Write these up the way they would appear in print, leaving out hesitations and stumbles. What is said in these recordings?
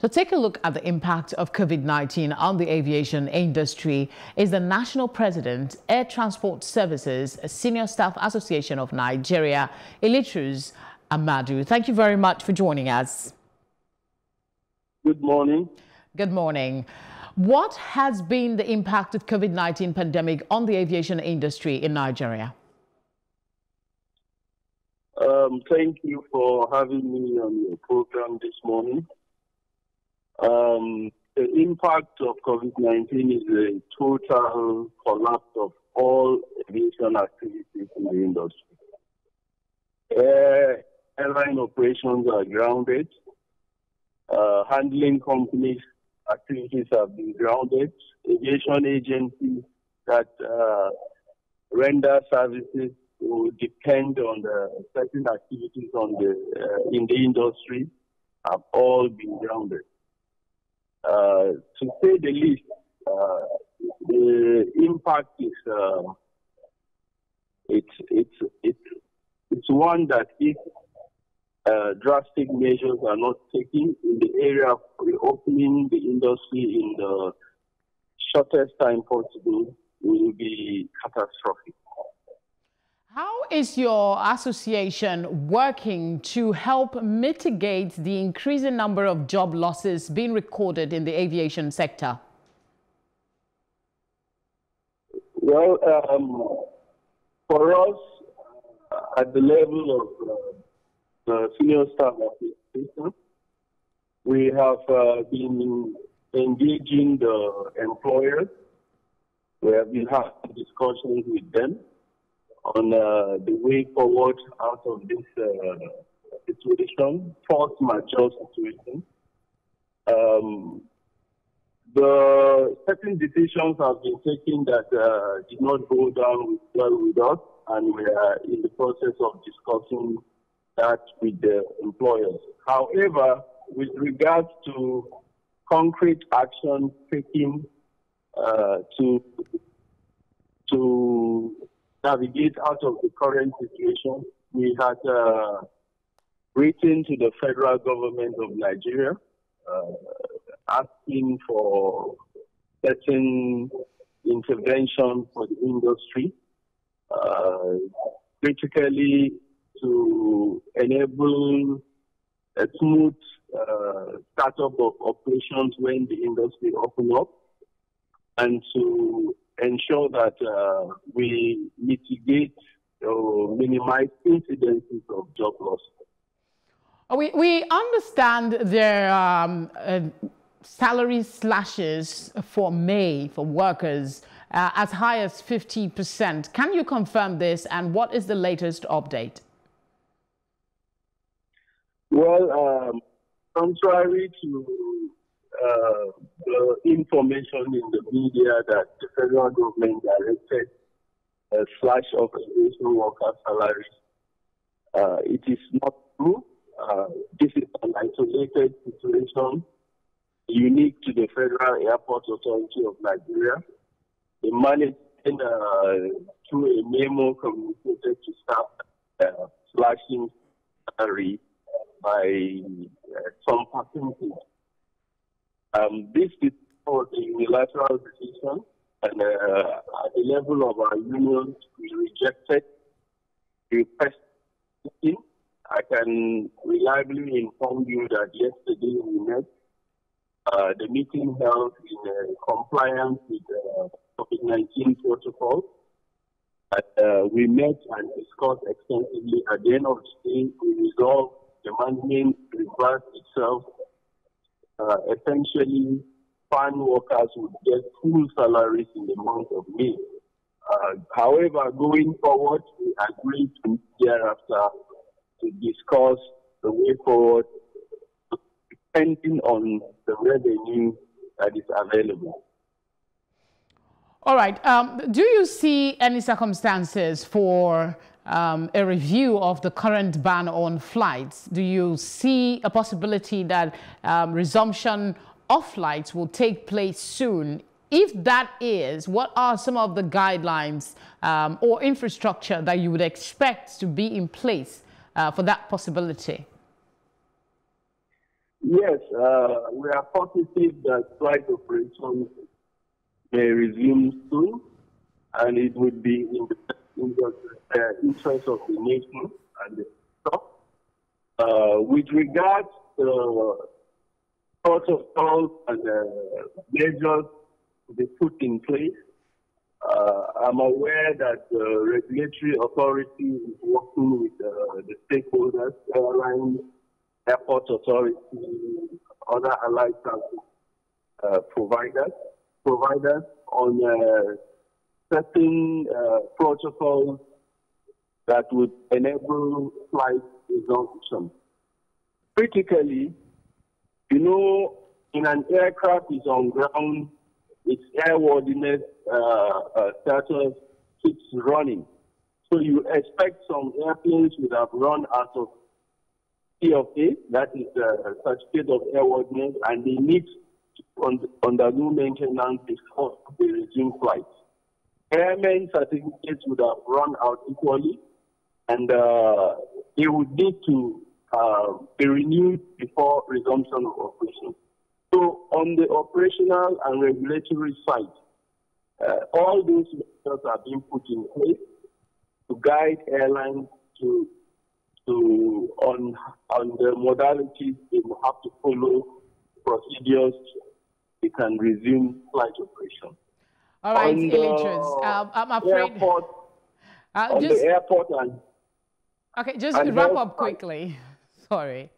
To take a look at the impact of COVID-19 on the aviation industry is the National President, Air Transport Services Senior Staff Association of Nigeria, Ilitrus Ahmadu. Thank you very much for joining us. Good morning. Good morning. What has been the impact of COVID-19 pandemic on the aviation industry in Nigeria? Thank you for having me on your program this morning. The impact of COVID-19 is a total collapse of all aviation activities in the industry. Airline operations are grounded. Handling companies' activities have been grounded. Aviation agencies that render services will depend on the certain activities on in the industry have all been grounded. To say the least, the impact is it's one that if drastic measures are not taken in the area of reopening the industry in the shortest time possible, will be catastrophic. How is your association working to help mitigate the increasing number of job losses being recorded in the aviation sector? Well, for us, at the level of the senior staff association, we have been engaging the employers. We have been having discussions with them on the way forward out of this situation, force majeure situation. The certain decisions have been taken that did not go down well with us, and we are in the process of discussing that with the employers. However, with regards to concrete action taken to navigate out of the current situation, we had written to the federal government of Nigeria asking for certain intervention for the industry, critically to enable a smooth startup of operations when the industry opens up, and to ensure that we mitigate or minimize incidences of job loss. We understand there are salary slashes for May for workers as high as 50%. Can you confirm this, and what is the latest update? Well, contrary to the information in the media that the federal government directed a slash of aviation worker salaries, it is not true. This is an isolated situation unique to the Federal Airport Authority of Nigeria. They managed through a memo communicated to staff slashing salary by some percentage. This is for the unilateral decision, and at the level of our unions, we rejected the request. I can reliably inform you that yesterday we met. The meeting held in compliance with the COVID-19 protocol. We met and discussed extensively. At the end of the day, we resolved the management reversed itself. Essentially, farm workers would get full salaries in the month of May. However, going forward, we agreed to meet thereafter to discuss the way forward, depending on the revenue that is available. All right. Do you see any circumstances for a review of the current ban on flights? Do you see a possibility that resumption of flights will take place soon? If that is, what are some of the guidelines or infrastructure that you would expect to be in place for that possibility? Yes, we are positive that flight operations may resume soon, and it would be in the interest of the nation and the staff. With regards to protocols and measures to be put in place, I'm aware that the regulatory authority is working with the stakeholders, airlines, airport authority, other allied transport providers on setting protocols that would enable flight resumption. Critically, you know, in an aircraft is on ground, its airworthiness status keeps running. So you expect some airplanes would have run out of C of A, that is a certificate of airworthiness, and they need to undergo maintenance before they resume flight. Airmen certificates would have run out equally, and they would need to be renewed before resumption of operation. So on the operational and regulatory side, all these measures are being put in place to guide airlines on the modalities they will have to follow procedures they can resume flight operation. All right, Ilitrus. I'm afraid. Airport, on the airport and. Okay, just and wrap up quickly. Sorry.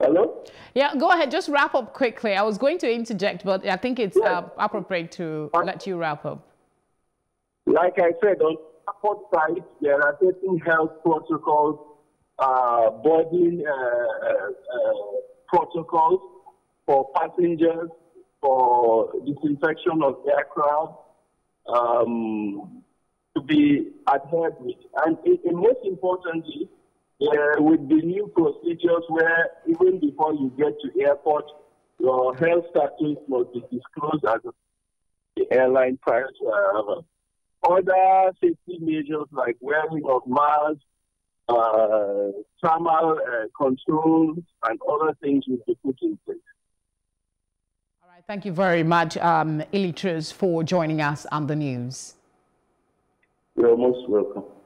Hello? Yeah, go ahead. Just wrap up quickly. I was going to interject, but I think it's appropriate to let you wrap up. Like I said, on airport side, there are certain health protocols, boarding protocols for passengers, for disinfection of aircraft to be adhered with. And most importantly, there would be new procedures where even before you get to the airport, your health status must be disclosed as the airline prior to arrival. Other safety measures like wearing of masks, thermal controls, and other things will be put in place. All right, thank you very much, Ilitrus, for joining us on the news. You're most welcome.